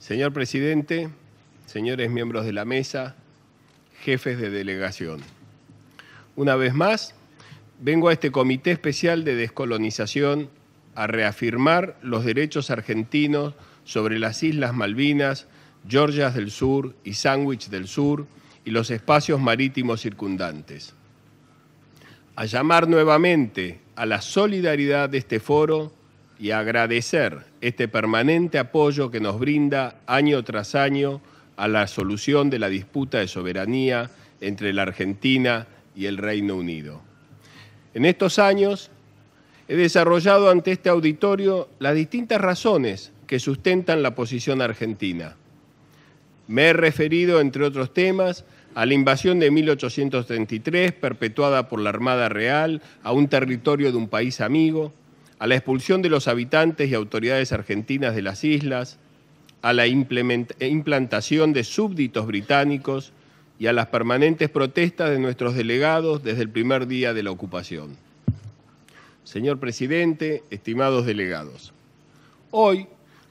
Señor presidente, señores miembros de la mesa, jefes de delegación. Una vez más, vengo a este Comité Especial de Descolonización a reafirmar los derechos argentinos sobre las Islas Malvinas, Georgias del Sur y Sandwich del Sur y los espacios marítimos circundantes. A llamar nuevamente a la solidaridad de este foro y a agradecer este permanente apoyo que nos brinda año tras año a la solución de la disputa de soberanía entre la Argentina y el Reino Unido. En estos años he desarrollado ante este auditorio las distintas razones que sustentan la posición argentina. Me he referido, entre otros temas, a la invasión de 1833 perpetuada por la Armada Real a un territorio de un país amigo, a la expulsión de los habitantes y autoridades argentinas de las islas, a la implantación de súbditos británicos y a las permanentes protestas de nuestros delegados desde el primer día de la ocupación. Señor presidente, estimados delegados, hoy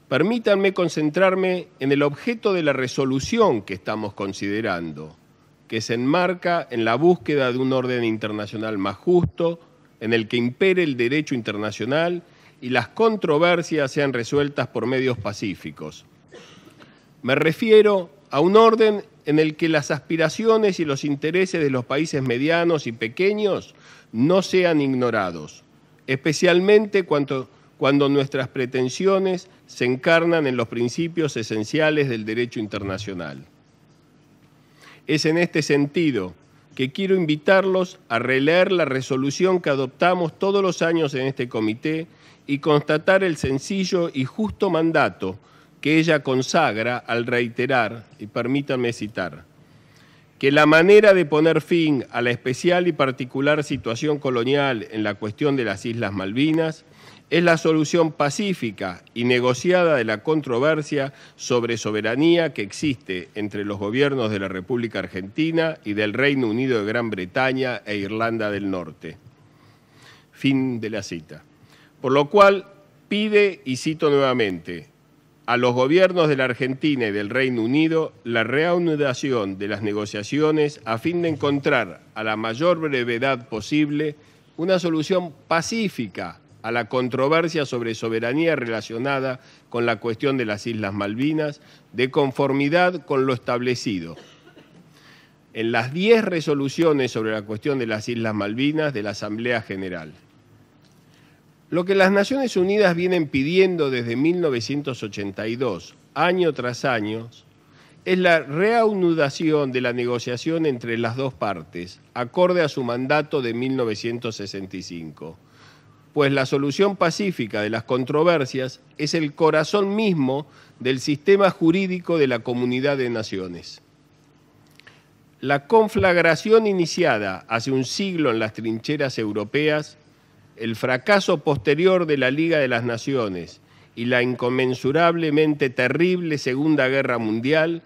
permítanme concentrarme en el objeto de la resolución que estamos considerando, que se enmarca en la búsqueda de un orden internacional más justo, en el que impere el derecho internacional y las controversias sean resueltas por medios pacíficos. Me refiero a un orden en el que las aspiraciones y los intereses de los países medianos y pequeños no sean ignorados, especialmente cuando nuestras pretensiones se encarnan en los principios esenciales del derecho internacional. Es en este sentido que quiero invitarlos a releer la resolución que adoptamos todos los años en este comité y constatar el sencillo y justo mandato que ella consagra al reiterar, y permítanme citar, que la manera de poner fin a la especial y particular situación colonial en la cuestión de las Islas Malvinas es la solución pacífica y negociada de la controversia sobre soberanía que existe entre los gobiernos de la República Argentina y del Reino Unido de Gran Bretaña e Irlanda del Norte. Fin de la cita. Por lo cual pide, y cito nuevamente, a los gobiernos de la Argentina y del Reino Unido la reanudación de las negociaciones a fin de encontrar a la mayor brevedad posible una solución pacífica a la controversia sobre soberanía relacionada con la cuestión de las Islas Malvinas, de conformidad con lo establecido en las 10 resoluciones sobre la cuestión de las Islas Malvinas de la Asamblea General. Lo que las Naciones Unidas vienen pidiendo desde 1982, año tras año, es la reanudación de la negociación entre las dos partes, acorde a su mandato de 1965. Pues la solución pacífica de las controversias es el corazón mismo del sistema jurídico de la Comunidad de Naciones. La conflagración iniciada hace un siglo en las trincheras europeas, el fracaso posterior de la Liga de las Naciones y la inconmensurablemente terrible Segunda Guerra Mundial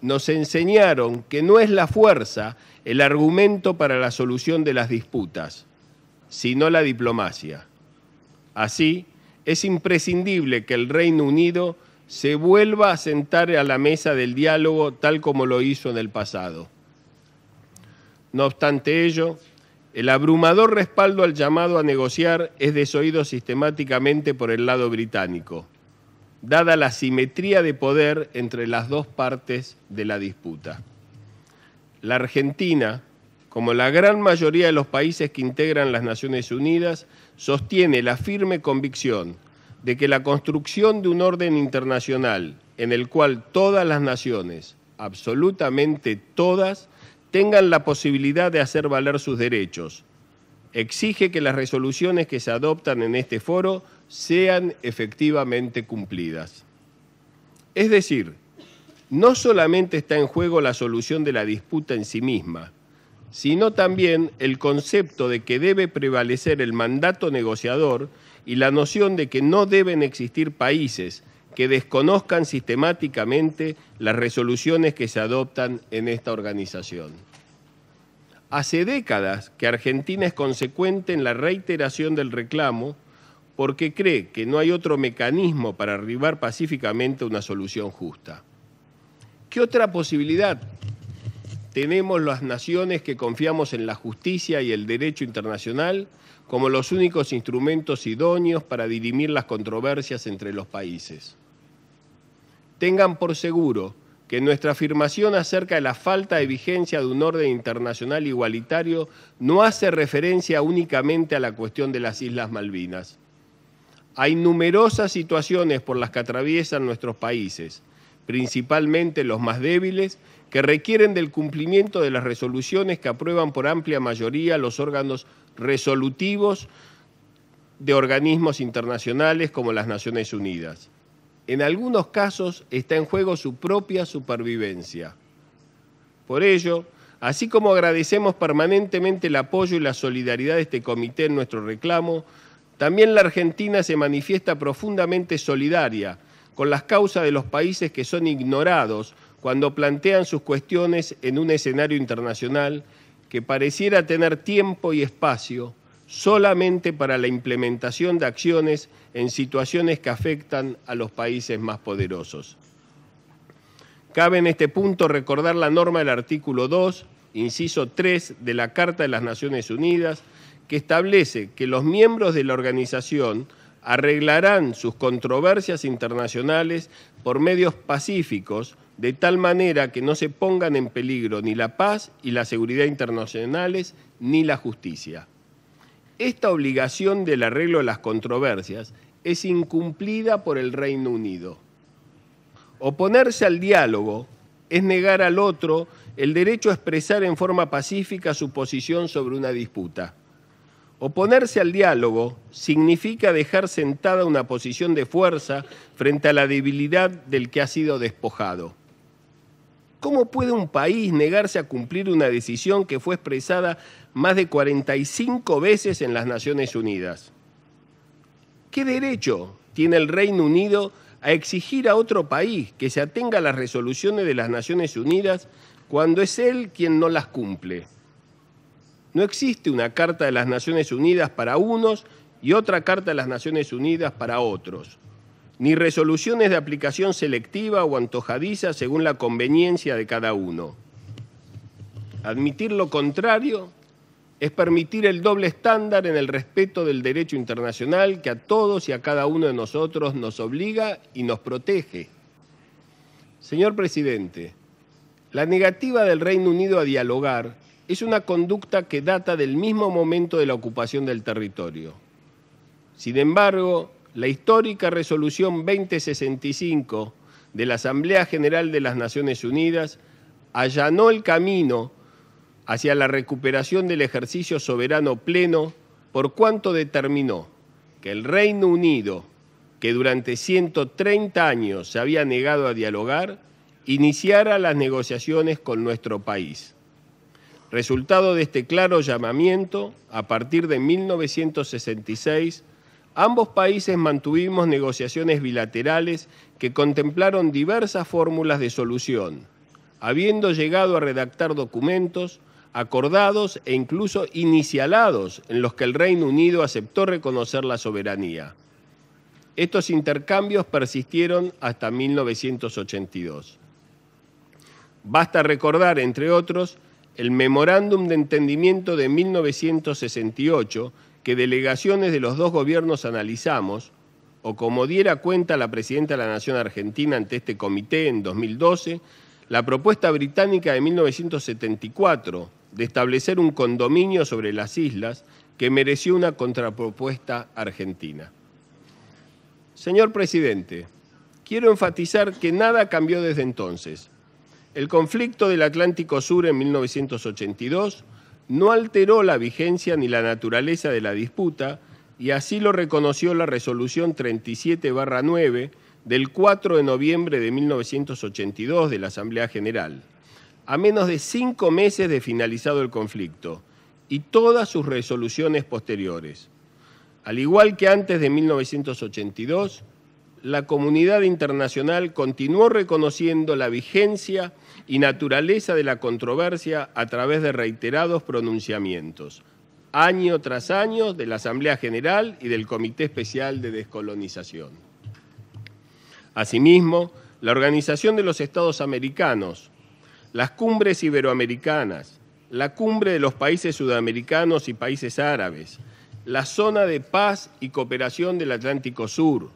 nos enseñaron que no es la fuerza el argumento para la solución de las disputas, sino la diplomacia. Así, es imprescindible que el Reino Unido se vuelva a sentar a la mesa del diálogo tal como lo hizo en el pasado. No obstante ello, el abrumador respaldo al llamado a negociar es desoído sistemáticamente por el lado británico, dada la asimetría de poder entre las dos partes de la disputa. La Argentina, como la gran mayoría de los países que integran las Naciones Unidas, sostiene la firme convicción de que la construcción de un orden internacional en el cual todas las naciones, absolutamente todas, tengan la posibilidad de hacer valer sus derechos, exige que las resoluciones que se adoptan en este foro sean efectivamente cumplidas. Es decir, no solamente está en juego la solución de la disputa en sí misma, sino también el concepto de que debe prevalecer el mandato negociador y la noción de que no deben existir países que desconozcan sistemáticamente las resoluciones que se adoptan en esta organización. Hace décadas que Argentina es consecuente en la reiteración del reclamo porque cree que no hay otro mecanismo para arribar pacíficamente a una solución justa. ¿Qué otra posibilidad tenemos las naciones que confiamos en la justicia y el derecho internacional como los únicos instrumentos idóneos para dirimir las controversias entre los países? Tengan por seguro que nuestra afirmación acerca de la falta de vigencia de un orden internacional igualitario no hace referencia únicamente a la cuestión de las Islas Malvinas. Hay numerosas situaciones por las que atraviesan nuestros países, principalmente los más débiles, que requieren del cumplimiento de las resoluciones que aprueban por amplia mayoría los órganos resolutivos de organismos internacionales como las Naciones Unidas. En algunos casos está en juego su propia supervivencia. Por ello, así como agradecemos permanentemente el apoyo y la solidaridad de este comité en nuestro reclamo, también la Argentina se manifiesta profundamente solidaria con las causas de los países que son ignorados cuando plantean sus cuestiones en un escenario internacional que pareciera tener tiempo y espacio solamente para la implementación de acciones en situaciones que afectan a los países más poderosos. Cabe en este punto recordar la norma del artículo 2, inciso 3 de la Carta de las Naciones Unidas, que establece que los miembros de la organización arreglarán sus controversias internacionales por medios pacíficos, de tal manera que no se pongan en peligro ni la paz y la seguridad internacionales ni la justicia. Esta obligación del arreglo de las controversias es incumplida por el Reino Unido. Oponerse al diálogo es negar al otro el derecho a expresar en forma pacífica su posición sobre una disputa. Oponerse al diálogo significa dejar sentada una posición de fuerza frente a la debilidad del que ha sido despojado. ¿Cómo puede un país negarse a cumplir una decisión que fue expresada más de 45 veces en las Naciones Unidas? ¿Qué derecho tiene el Reino Unido a exigir a otro país que se atenga a las resoluciones de las Naciones Unidas cuando es él quien no las cumple? No existe una Carta de las Naciones Unidas para unos y otra Carta de las Naciones Unidas para otros, ni resoluciones de aplicación selectiva o antojadiza según la conveniencia de cada uno. Admitir lo contrario es permitir el doble estándar en el respeto del derecho internacional que a todos y a cada uno de nosotros nos obliga y nos protege. Señor Presidente, la negativa del Reino Unido a dialogar es una conducta que data del mismo momento de la ocupación del territorio. Sin embargo, la histórica resolución 2065 de la Asamblea General de las Naciones Unidas allanó el camino hacia la recuperación del ejercicio soberano pleno, por cuanto determinó que el Reino Unido, que durante 130 años se había negado a dialogar, iniciara las negociaciones con nuestro país. Resultado de este claro llamamiento, a partir de 1966, ambos países mantuvimos negociaciones bilaterales que contemplaron diversas fórmulas de solución, habiendo llegado a redactar documentos acordados e incluso inicialados en los que el Reino Unido aceptó reconocer la soberanía. Estos intercambios persistieron hasta 1982. Basta recordar, entre otros, el Memorándum de Entendimiento de 1968, que delegaciones de los dos gobiernos analizamos, o como diera cuenta la Presidenta de la Nación Argentina ante este comité en 2012, la propuesta británica de 1974 de establecer un condominio sobre las islas que mereció una contrapropuesta argentina. Señor Presidente, quiero enfatizar que nada cambió desde entonces. El conflicto del Atlántico Sur en 1982 no alteró la vigencia ni la naturaleza de la disputa, y así lo reconoció la resolución 37/9 del 4 de noviembre de 1982 de la Asamblea General, a menos de 5 meses de finalizado el conflicto, y todas sus resoluciones posteriores. Al igual que antes de 1982, la comunidad internacional continuó reconociendo la vigencia y naturaleza de la controversia a través de reiterados pronunciamientos, año tras año de la Asamblea General y del Comité Especial de Descolonización. Asimismo, la Organización de los Estados Americanos, las Cumbres iberoamericanas, la Cumbre de los Países Sudamericanos y Países Árabes, la Zona de Paz y Cooperación del Atlántico Sur,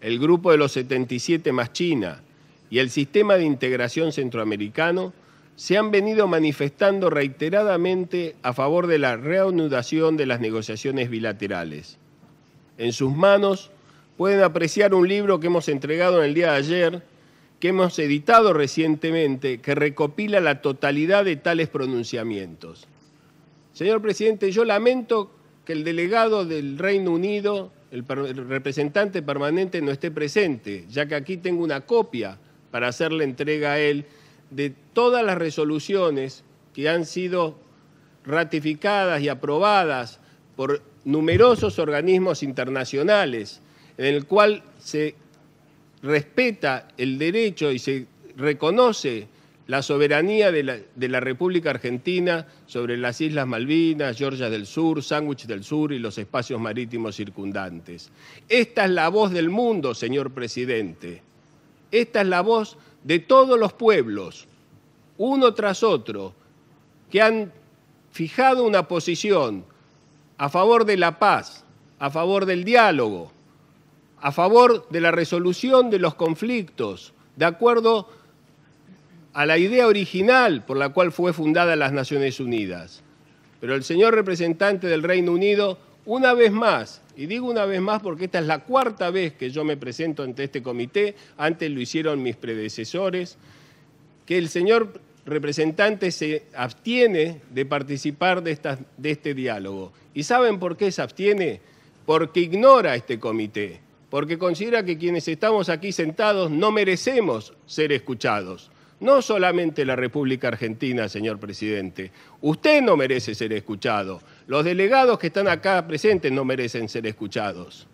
el Grupo de los 77 más China y el Sistema de Integración Centroamericano se han venido manifestando reiteradamente a favor de la reanudación de las negociaciones bilaterales. En sus manos pueden apreciar un libro que hemos entregado en el día de ayer, que hemos editado recientemente, que recopila la totalidad de tales pronunciamientos. Señor presidente, yo lamento que el delegado del Reino Unido, el representante permanente, no esté presente, ya que aquí tengo una copia para hacerle entrega a él de todas las resoluciones que han sido ratificadas y aprobadas por numerosos organismos internacionales, en el cual se respeta el derecho y se reconoce la soberanía de la República Argentina sobre las Islas Malvinas, Georgias del Sur, Sandwich del Sur y los espacios marítimos circundantes. Esta es la voz del mundo, señor presidente. Esta es la voz de todos los pueblos, uno tras otro, que han fijado una posición a favor de la paz, a favor del diálogo, a favor de la resolución de los conflictos, de acuerdo a la idea original por la cual fue fundada las Naciones Unidas. Pero el señor representante del Reino Unido, una vez más, y digo una vez más porque esta es la cuarta vez que yo me presento ante este comité, antes lo hicieron mis predecesores, que el señor representante se abstiene de participar de este diálogo. ¿Y saben por qué se abstiene? Porque ignora este comité, porque considera que quienes estamos aquí sentados no merecemos ser escuchados. No solamente la República Argentina, señor presidente. Usted no merece ser escuchado. Los delegados que están acá presentes no merecen ser escuchados.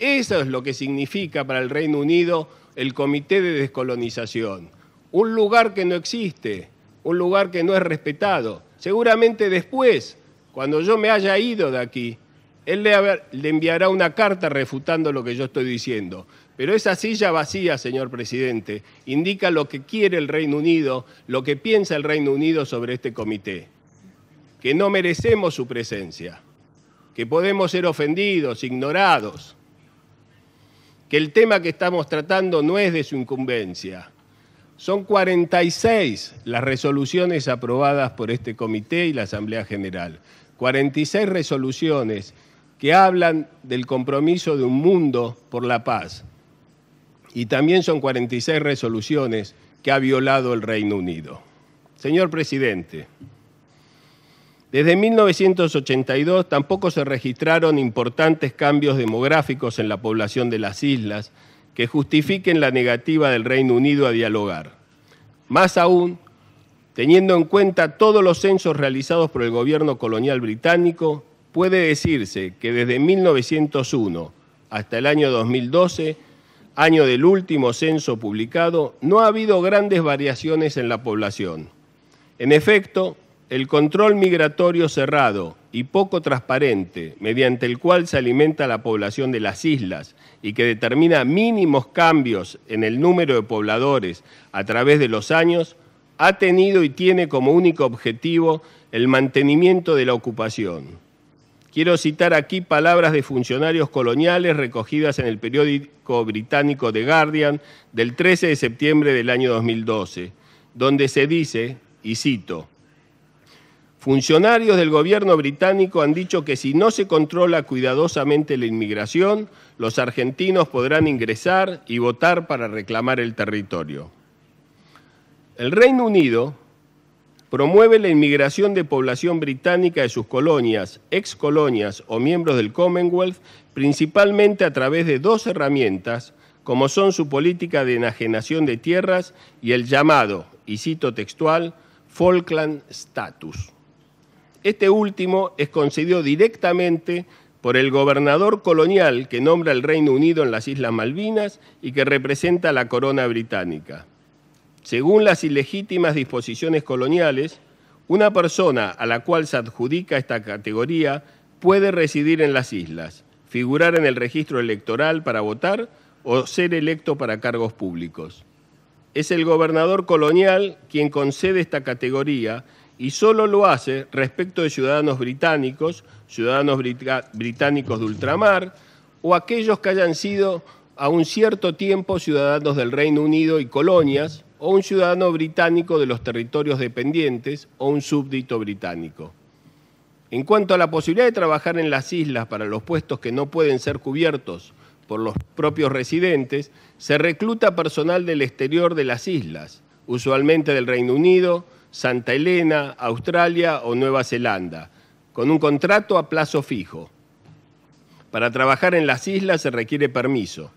Eso es lo que significa para el Reino Unido el Comité de Descolonización. Un lugar que no existe, un lugar que no es respetado. Seguramente después, cuando yo me haya ido de aquí, él le enviará una carta refutando lo que yo estoy diciendo. Pero esa silla vacía, señor presidente, indica lo que quiere el Reino Unido, lo que piensa el Reino Unido sobre este comité. Que no merecemos su presencia, que podemos ser ofendidos, ignorados, que el tema que estamos tratando no es de su incumbencia. Son 46 las resoluciones aprobadas por este comité y la Asamblea General. 46 resoluciones que hablan del compromiso de un mundo por la paz. Y también son 46 resoluciones que ha violado el Reino Unido. Señor presidente, desde 1982 tampoco se registraron importantes cambios demográficos en la población de las islas que justifiquen la negativa del Reino Unido a dialogar. Más aún, teniendo en cuenta todos los censos realizados por el gobierno colonial británico, puede decirse que desde 1901 hasta el año 2012, año del último censo publicado, no ha habido grandes variaciones en la población. En efecto, el control migratorio cerrado y poco transparente, mediante el cual se alimenta la población de las islas y que determina mínimos cambios en el número de pobladores a través de los años, ha tenido y tiene como único objetivo el mantenimiento de la ocupación. Quiero citar aquí palabras de funcionarios coloniales recogidas en el periódico británico The Guardian del 13 de septiembre del año 2012, donde se dice, y cito, funcionarios del gobierno británico han dicho que si no se controla cuidadosamente la inmigración, los argentinos podrán ingresar y votar para reclamar el territorio. El Reino Unido promueve la inmigración de población británica de sus colonias, excolonias o miembros del Commonwealth, principalmente a través de dos herramientas, como son su política de enajenación de tierras y el llamado, y cito textual, Falkland Status. Este último es concedido directamente por el gobernador colonial que nombra el Reino Unido en las Islas Malvinas y que representa la corona británica. Según las ilegítimas disposiciones coloniales, Una persona a la cual se adjudica esta categoría puede residir en las islas, figurar en el registro electoral para votar o ser electo para cargos públicos. Es el gobernador colonial quien concede esta categoría y solo lo hace respecto de ciudadanos británicos de ultramar o aquellos que hayan sido a un cierto tiempo ciudadanos del Reino Unido y colonias, o un ciudadano británico de los territorios dependientes o un súbdito británico. En cuanto a la posibilidad de trabajar en las islas para los puestos que no pueden ser cubiertos por los propios residentes, se recluta personal del exterior de las islas, usualmente del Reino Unido, Santa Elena, Australia o Nueva Zelanda, con un contrato a plazo fijo. Para trabajar en las islas se requiere permiso.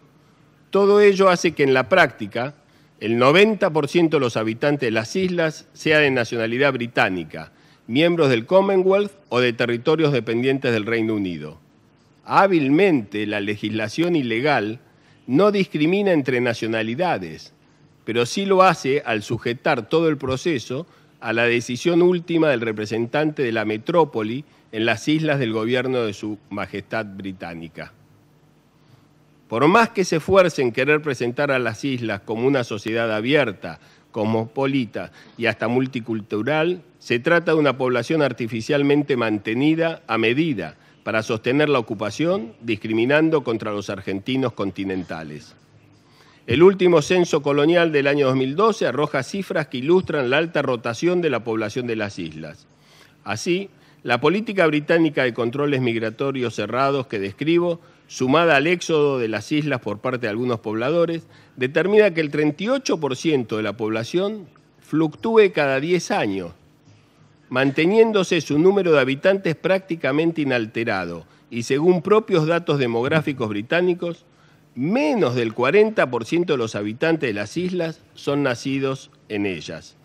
Todo ello hace que en la práctica el 90% de los habitantes de las islas sea de nacionalidad británica, miembros del Commonwealth o de territorios dependientes del Reino Unido. Hábilmente, la legislación ilegal no discrimina entre nacionalidades, pero sí lo hace al sujetar todo el proceso a la decisión última del representante de la metrópoli en las islas del gobierno de Su Majestad Británica. Por más que se esfuercen en querer presentar a las islas como una sociedad abierta, cosmopolita y hasta multicultural, se trata de una población artificialmente mantenida a medida para sostener la ocupación, discriminando contra los argentinos continentales. El último censo colonial del año 2012 arroja cifras que ilustran la alta rotación de la población de las islas. Así, la política británica de controles migratorios cerrados que describo, sumada al éxodo de las islas por parte de algunos pobladores, determina que el 38% de la población fluctúe cada 10 años, manteniéndose su número de habitantes prácticamente inalterado y, según propios datos demográficos británicos, menos del 40% de los habitantes de las islas son nacidos en ellas.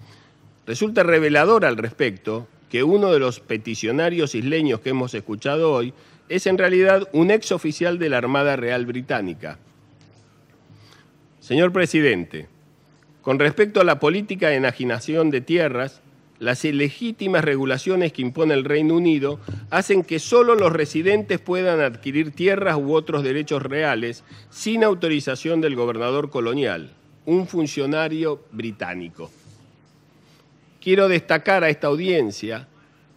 Resulta revelador al respecto que uno de los peticionarios isleños que hemos escuchado hoy es en realidad un exoficial de la Armada Real Británica. Señor Presidente, con respecto a la política de enajenación de tierras, las ilegítimas regulaciones que impone el Reino Unido hacen que solo los residentes puedan adquirir tierras u otros derechos reales sin autorización del gobernador colonial, un funcionario británico. Quiero destacar a esta audiencia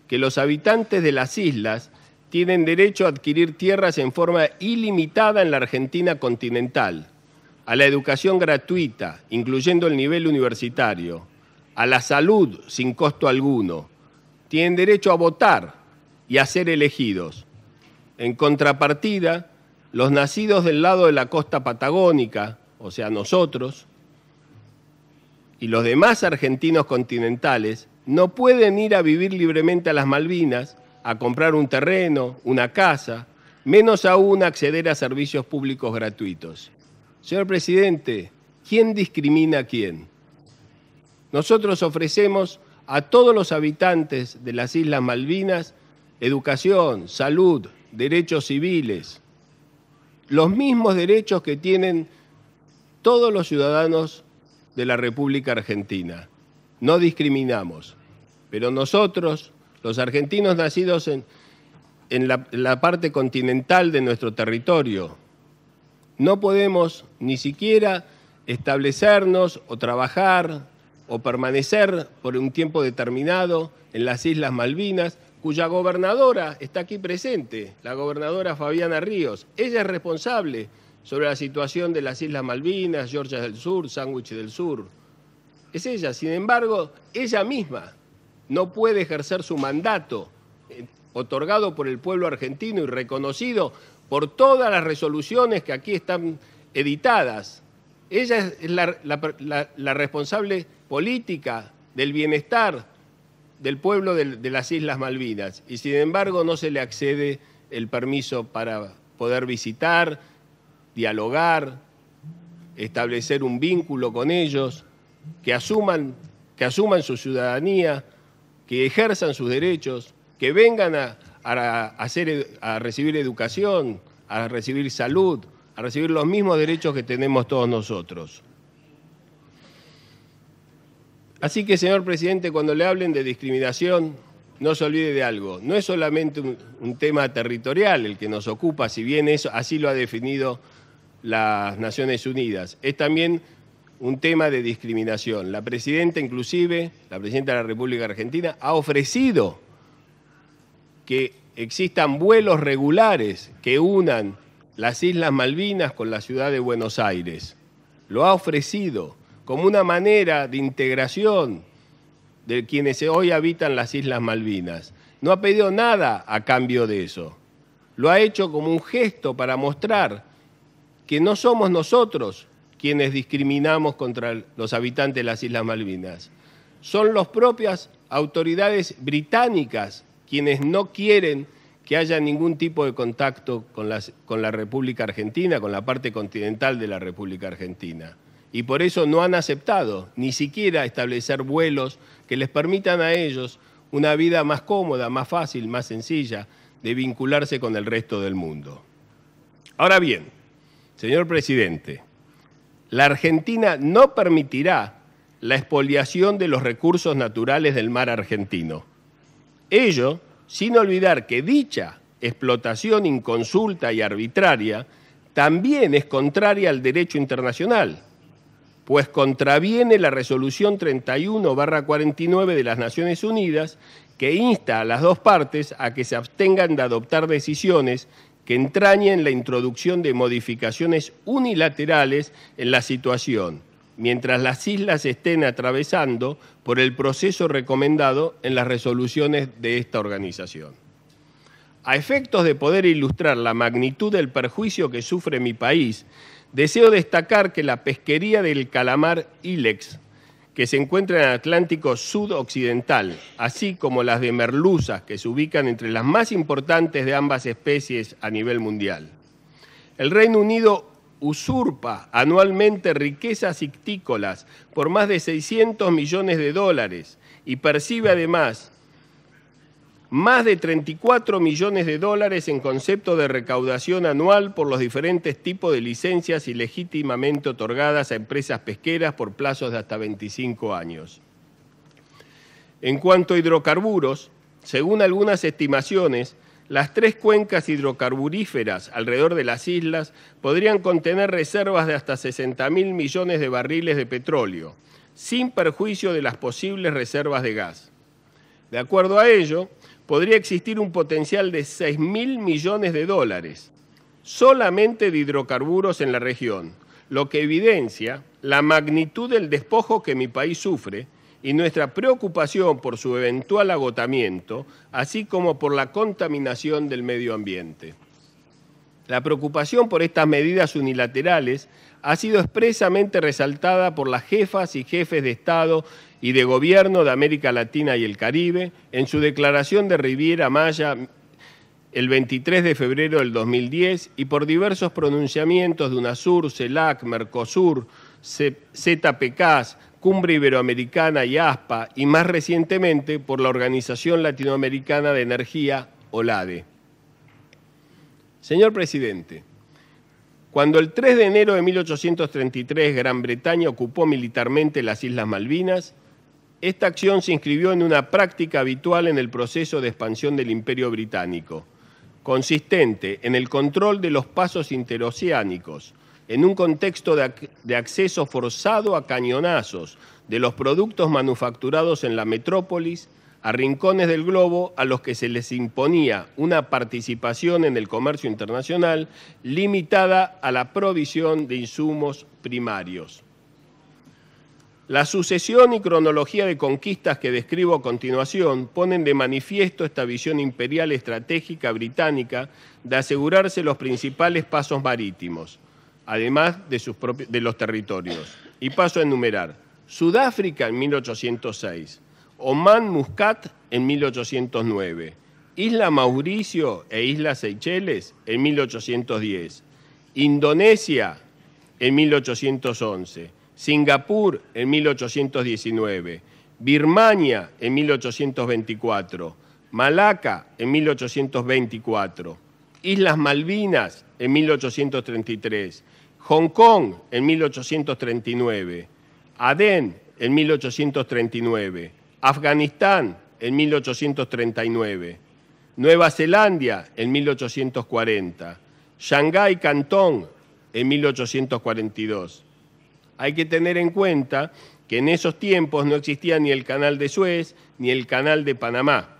que los habitantes de las islas tienen derecho a adquirir tierras en forma ilimitada en la Argentina continental, a la educación gratuita, incluyendo el nivel universitario, a la salud sin costo alguno, tienen derecho a votar y a ser elegidos. En contrapartida, los nacidos del lado de la costa patagónica, o sea, nosotros, y los demás argentinos continentales, no pueden ir a vivir libremente a las Malvinas, a comprar un terreno, una casa, menos aún acceder a servicios públicos gratuitos. Señor Presidente, ¿quién discrimina a quién? Nosotros ofrecemos a todos los habitantes de las Islas Malvinas educación, salud, derechos civiles, los mismos derechos que tienen todos los ciudadanos de la República Argentina. No discriminamos, pero nosotros, los argentinos nacidos en la parte continental de nuestro territorio, no podemos ni siquiera establecernos o trabajar o permanecer por un tiempo determinado en las Islas Malvinas, cuya gobernadora está aquí presente, la gobernadora Fabiana Ríos. Ella es responsable sobre la situación de las Islas Malvinas, Georgias del Sur, Sandwich del Sur. Es ella, sin embargo, ella misma no puede ejercer su mandato otorgado por el pueblo argentino y reconocido por todas las resoluciones que aquí están editadas. Ella es la responsable política del bienestar del pueblo de las Islas Malvinas y, sin embargo, no se le accede el permiso para poder visitar, dialogar, establecer un vínculo con ellos, que asuman su ciudadanía, que ejerzan sus derechos, que vengan a recibir educación, a recibir salud, a recibir los mismos derechos que tenemos todos nosotros. Así que, señor presidente, cuando le hablen de discriminación, no se olvide de algo. No es solamente un tema territorial el que nos ocupa, si bien eso así lo ha definido las Naciones Unidas. Es también un tema de discriminación. La presidenta, inclusive, la presidenta de la República Argentina, ha ofrecido que existan vuelos regulares que unan las Islas Malvinas con la ciudad de Buenos Aires. Lo ha ofrecido como una manera de integración de quienes hoy habitan las Islas Malvinas. No ha pedido nada a cambio de eso. Lo ha hecho como un gesto para mostrar que no somos nosotros quienes discriminamos contra los habitantes de las Islas Malvinas. Son las propias autoridades británicas quienes no quieren que haya ningún tipo de contacto con la República Argentina, con la parte continental de la República Argentina. Y por eso no han aceptado ni siquiera establecer vuelos que les permitan a ellos una vida más cómoda, más fácil, más sencilla de vincularse con el resto del mundo. Ahora bien, señor presidente, la Argentina no permitirá la expoliación de los recursos naturales del mar argentino. Ello, sin olvidar que dicha explotación inconsulta y arbitraria también es contraria al derecho internacional, pues contraviene la resolución 31/49 de las Naciones Unidas, que insta a las dos partes a que se abstengan de adoptar decisiones que entrañen la introducción de modificaciones unilaterales en la situación, mientras las islas estén atravesando por el proceso recomendado en las resoluciones de esta organización. A efectos de poder ilustrar la magnitud del perjuicio que sufre mi país, deseo destacar que la pesquería del calamar Ilex, que se encuentra en el Atlántico Sudoccidental, así como las de merluzas, que se ubican entre las más importantes de ambas especies a nivel mundial. El Reino Unido usurpa anualmente riquezas ictícolas por más de $600 millones y percibe además más de $34 millones en concepto de recaudación anual por los diferentes tipos de licencias ilegítimamente otorgadas a empresas pesqueras por plazos de hasta 25 años. En cuanto a hidrocarburos, según algunas estimaciones, las tres cuencas hidrocarburíferas alrededor de las islas podrían contener reservas de hasta 60.000 millones de barriles de petróleo, sin perjuicio de las posibles reservas de gas. De acuerdo a ello, podría existir un potencial de $6.000 millones solamente de hidrocarburos en la región, lo que evidencia la magnitud del despojo que mi país sufre y nuestra preocupación por su eventual agotamiento, así como por la contaminación del medio ambiente. La preocupación por estas medidas unilaterales ha sido expresamente resaltada por las jefas y jefes de Estado y de Gobierno de América Latina y el Caribe en su declaración de Riviera Maya el 23 de febrero del 2010 y por diversos pronunciamientos de UNASUR, CELAC, MERCOSUR, ZPK, Cumbre Iberoamericana y ASPA y más recientemente por la Organización Latinoamericana de Energía, OLADE. Señor presidente, cuando el 3 de enero de 1833 Gran Bretaña ocupó militarmente las Islas Malvinas, esta acción se inscribió en una práctica habitual en el proceso de expansión del Imperio Británico, consistente en el control de los pasos interoceánicos, en un contexto de acceso forzado a cañonazos de los productos manufacturados en la metrópolis, a rincones del globo a los que se les imponía una participación en el comercio internacional limitada a la provisión de insumos primarios. La sucesión y cronología de conquistas que describo a continuación ponen de manifiesto esta visión imperial estratégica británica de asegurarse los principales pasos marítimos, además de los territorios. Y paso a enumerar. Sudáfrica en 1806. Omán Muscat en 1809, Isla Mauricio e Isla Seychelles en 1810, Indonesia en 1811, Singapur en 1819, Birmania en 1824, Malaca en 1824, Islas Malvinas en 1833, Hong Kong en 1839, Adén en 1839, Afganistán en 1839, Nueva Zelanda en 1840, Shanghái, Cantón en 1842. Hay que tener en cuenta que en esos tiempos no existía ni el Canal de Suez ni el Canal de Panamá,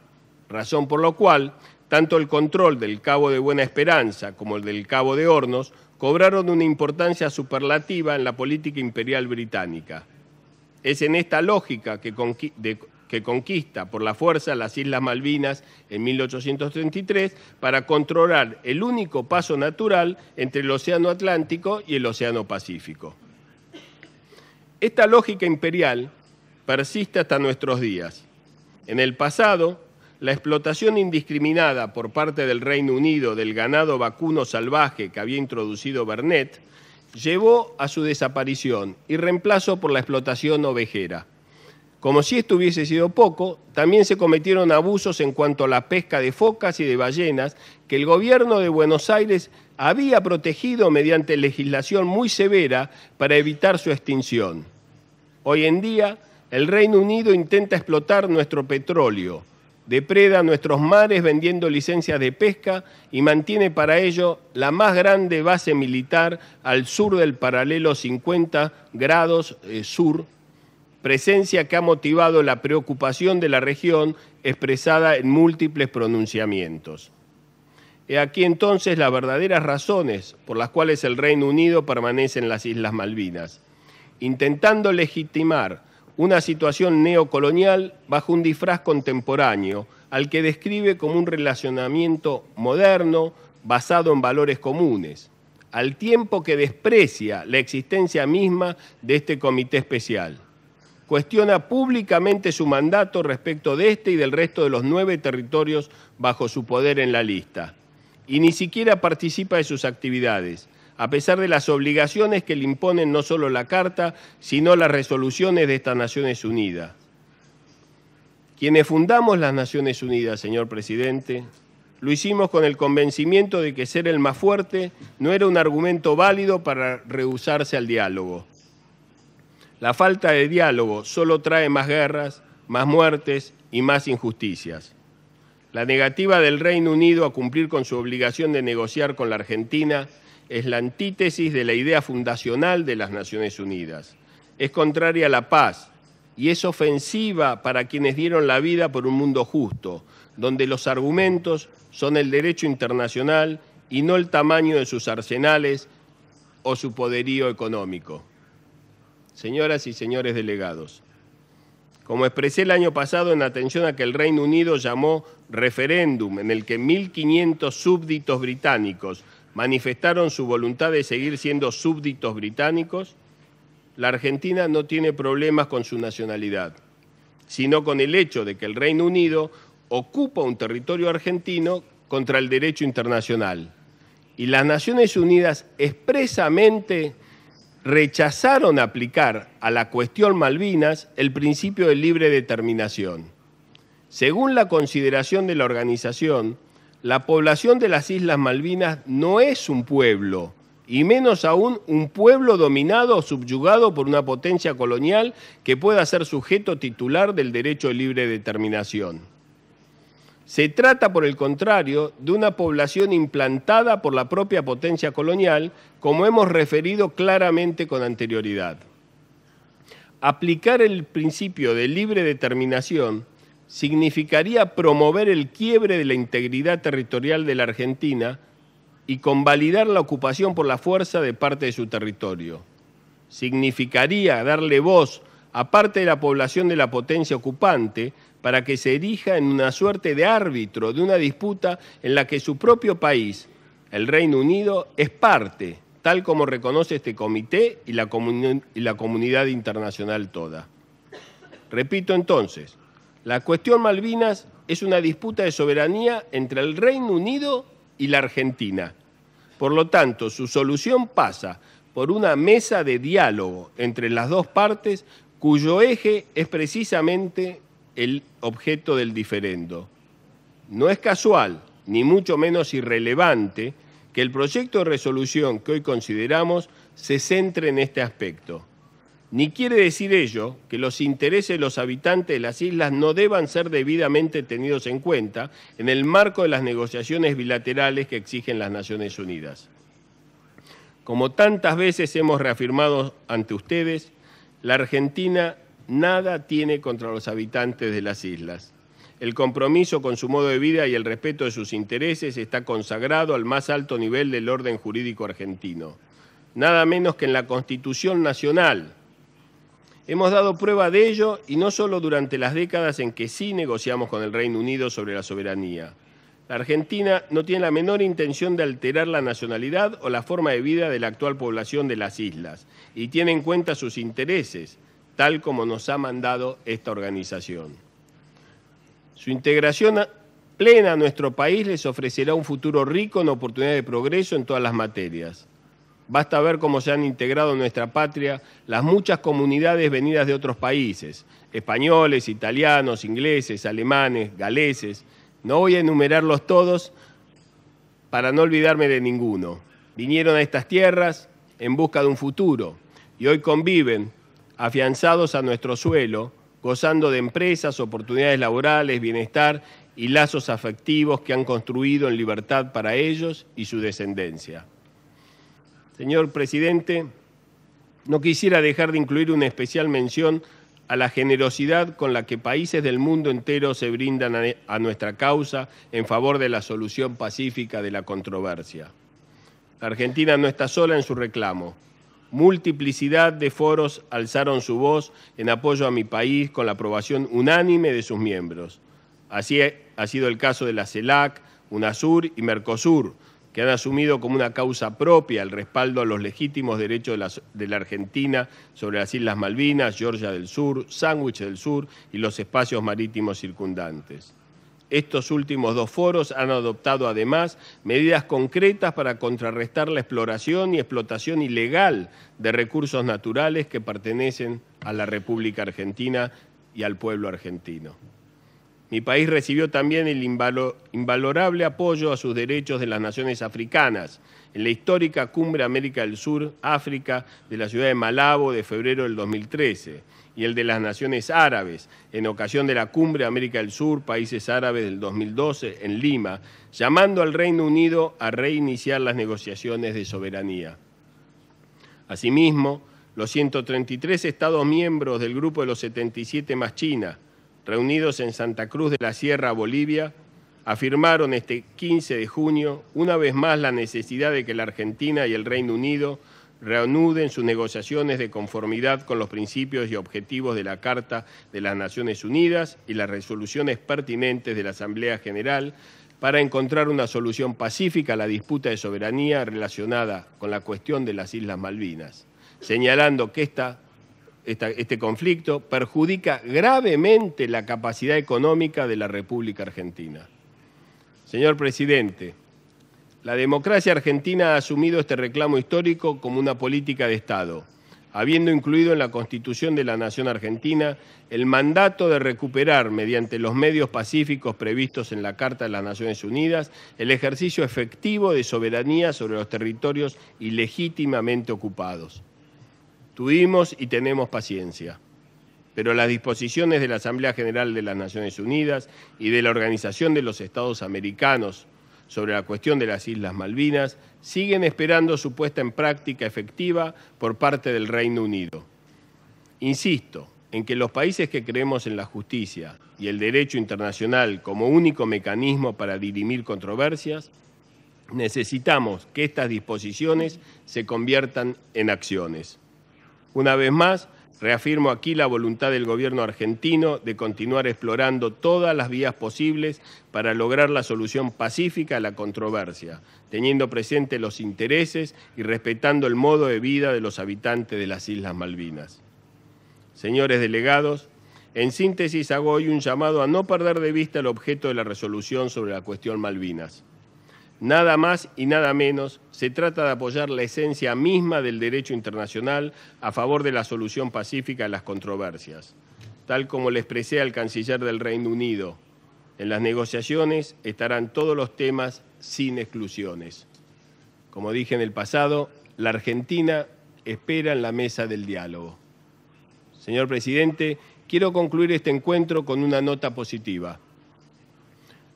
razón por la cual tanto el control del Cabo de Buena Esperanza como el del Cabo de Hornos cobraron una importancia superlativa en la política imperial británica. Es en esta lógica que conquista por la fuerza las Islas Malvinas en 1833 para controlar el único paso natural entre el Océano Atlántico y el Océano Pacífico. Esta lógica imperial persiste hasta nuestros días. En el pasado, la explotación indiscriminada por parte del Reino Unido del ganado vacuno salvaje que había introducido Bernet llevó a su desaparición y reemplazo por la explotación ovejera. Como si esto hubiese sido poco, también se cometieron abusos en cuanto a la pesca de focas y de ballenas que el gobierno de Buenos Aires había protegido mediante legislación muy severa para evitar su extinción. Hoy en día, el Reino Unido intenta explotar nuestro petróleo, depreda nuestros mares vendiendo licencias de pesca y mantiene para ello la más grande base militar al sur del paralelo 50 grados sur, presencia que ha motivado la preocupación de la región expresada en múltiples pronunciamientos. He aquí entonces las verdaderas razones por las cuales el Reino Unido permanece en las Islas Malvinas, intentando legitimar una situación neocolonial bajo un disfraz contemporáneo al que describe como un relacionamiento moderno basado en valores comunes, al tiempo que desprecia la existencia misma de este comité especial. Cuestiona públicamente su mandato respecto de este y del resto de los 9 territorios bajo su poder en la lista, y ni siquiera participa de sus actividades, a pesar de las obligaciones que le imponen no solo la Carta, sino las resoluciones de estas Naciones Unidas. Quienes fundamos las Naciones Unidas, señor presidente, lo hicimos con el convencimiento de que ser el más fuerte no era un argumento válido para rehusarse al diálogo. La falta de diálogo solo trae más guerras, más muertes y más injusticias. La negativa del Reino Unido a cumplir con su obligación de negociar con la Argentina es la antítesis de la idea fundacional de las Naciones Unidas. Es contraria a la paz y es ofensiva para quienes dieron la vida por un mundo justo, donde los argumentos son el derecho internacional y no el tamaño de sus arsenales o su poderío económico. Señoras y señores delegados, como expresé el año pasado en atención a que el Reino Unido llamó referéndum, en el que 1.500 súbditos británicos manifestaron su voluntad de seguir siendo súbditos británicos, la Argentina no tiene problemas con su nacionalidad, sino con el hecho de que el Reino Unido ocupa un territorio argentino contra el derecho internacional. Y las Naciones Unidas expresamente rechazaron aplicar a la cuestión Malvinas el principio de libre determinación. Según la consideración de la organización, la población de las Islas Malvinas no es un pueblo, y menos aún un pueblo dominado o subyugado por una potencia colonial que pueda ser sujeto titular del derecho de libre determinación. Se trata, por el contrario, de una población implantada por la propia potencia colonial, como hemos referido claramente con anterioridad. Aplicar el principio de libre determinación significaría promover el quiebre de la integridad territorial de la Argentina y convalidar la ocupación por la fuerza de parte de su territorio. Significaría darle voz a parte de la población de la potencia ocupante para que se erija en una suerte de árbitro de una disputa en la que su propio país, el Reino Unido, es parte, tal como reconoce este comité y la comunidad internacional toda. Repito entonces, la cuestión Malvinas es una disputa de soberanía entre el Reino Unido y la Argentina. Por lo tanto, su solución pasa por una mesa de diálogo entre las dos partes, cuyo eje es precisamente el objeto del diferendo. No es casual, ni mucho menos irrelevante, que el proyecto de resolución que hoy consideramos se centre en este aspecto. Ni quiere decir ello que los intereses de los habitantes de las islas no deban ser debidamente tenidos en cuenta en el marco de las negociaciones bilaterales que exigen las Naciones Unidas. Como tantas veces hemos reafirmado ante ustedes, la Argentina nada tiene contra los habitantes de las islas. El compromiso con su modo de vida y el respeto de sus intereses está consagrado al más alto nivel del orden jurídico argentino, nada menos que en la Constitución Nacional. Hemos dado prueba de ello y no solo durante las décadas en que sí negociamos con el Reino Unido sobre la soberanía. La Argentina no tiene la menor intención de alterar la nacionalidad o la forma de vida de la actual población de las islas y tiene en cuenta sus intereses, tal como nos ha mandado esta organización. Su integración plena a nuestro país les ofrecerá un futuro rico en oportunidades de progreso en todas las materias. Basta ver cómo se han integrado en nuestra patria las muchas comunidades venidas de otros países, españoles, italianos, ingleses, alemanes, galeses. No voy a enumerarlos todos para no olvidarme de ninguno. Vinieron a estas tierras en busca de un futuro y hoy conviven afianzados a nuestro suelo, gozando de empresas, oportunidades laborales, bienestar y lazos afectivos que han construido en libertad para ellos y su descendencia. Señor Presidente, no quisiera dejar de incluir una especial mención a la generosidad con la que países del mundo entero se brindan a nuestra causa en favor de la solución pacífica de la controversia. La Argentina no está sola en su reclamo. Multiplicidad de foros alzaron su voz en apoyo a mi país con la aprobación unánime de sus miembros. Así ha sido el caso de la CELAC, UNASUR y MERCOSUR, que han asumido como una causa propia el respaldo a los legítimos derechos de la Argentina sobre las Islas Malvinas, Georgias del Sur, Sandwich del Sur y los espacios marítimos circundantes. Estos últimos dos foros han adoptado además medidas concretas para contrarrestar la exploración y explotación ilegal de recursos naturales que pertenecen a la República Argentina y al pueblo argentino. Mi país recibió también el invalorable apoyo a sus derechos de las naciones africanas en la histórica Cumbre América del Sur, África, de la ciudad de Malabo de febrero del 2013 y el de las naciones árabes en ocasión de la Cumbre América del Sur, Países Árabes del 2012 en Lima, llamando al Reino Unido a reiniciar las negociaciones de soberanía. Asimismo, los 133 Estados miembros del Grupo de los 77 más China, reunidos en Santa Cruz de la Sierra, Bolivia, afirmaron este 15 de junio una vez más la necesidad de que la Argentina y el Reino Unido reanuden sus negociaciones de conformidad con los principios y objetivos de la Carta de las Naciones Unidas y las resoluciones pertinentes de la Asamblea General para encontrar una solución pacífica a la disputa de soberanía relacionada con la cuestión de las Islas Malvinas, señalando que este conflicto perjudica gravemente la capacidad económica de la República Argentina. Señor Presidente, la democracia argentina ha asumido este reclamo histórico como una política de Estado, habiendo incluido en la Constitución de la Nación Argentina el mandato de recuperar, mediante los medios pacíficos previstos en la Carta de las Naciones Unidas, el ejercicio efectivo de soberanía sobre los territorios ilegítimamente ocupados. Tuvimos y tenemos paciencia, pero las disposiciones de la Asamblea General de las Naciones Unidas y de la Organización de los Estados Americanos sobre la cuestión de las Islas Malvinas siguen esperando su puesta en práctica efectiva por parte del Reino Unido. Insisto en que los países que creemos en la justicia y el derecho internacional como único mecanismo para dirimir controversias, necesitamos que estas disposiciones se conviertan en acciones. Una vez más, reafirmo aquí la voluntad del gobierno argentino de continuar explorando todas las vías posibles para lograr la solución pacífica a la controversia, teniendo presente los intereses y respetando el modo de vida de los habitantes de las Islas Malvinas. Señores delegados, en síntesis hago hoy un llamado a no perder de vista el objeto de la resolución sobre la cuestión Malvinas. Nada más y nada menos, se trata de apoyar la esencia misma del derecho internacional a favor de la solución pacífica a las controversias. Tal como le expresé al canciller del Reino Unido, en las negociaciones estarán todos los temas sin exclusiones. Como dije en el pasado, la Argentina espera en la mesa del diálogo. Señor Presidente, quiero concluir este encuentro con una nota positiva.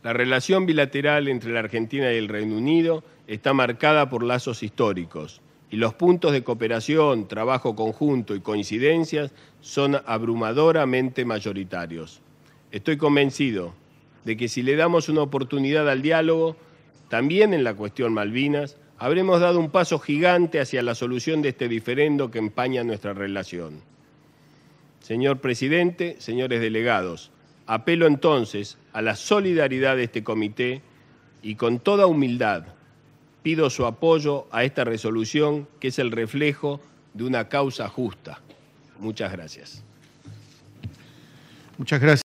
La relación bilateral entre la Argentina y el Reino Unido está marcada por lazos históricos y los puntos de cooperación, trabajo conjunto y coincidencias son abrumadoramente mayoritarios. Estoy convencido de que si le damos una oportunidad al diálogo, también en la cuestión Malvinas, habremos dado un paso gigante hacia la solución de este diferendo que empaña nuestra relación. Señor Presidente, señores delegados, apelo entonces a la solidaridad de este comité y con toda humildad pido su apoyo a esta resolución que es el reflejo de una causa justa. Muchas gracias. Muchas gracias.